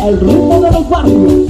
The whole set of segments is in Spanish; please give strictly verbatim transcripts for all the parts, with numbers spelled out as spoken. Al ritmo de los barrios.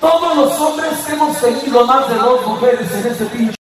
Todos los hombres hemos tenido más de dos mujeres en este pinche.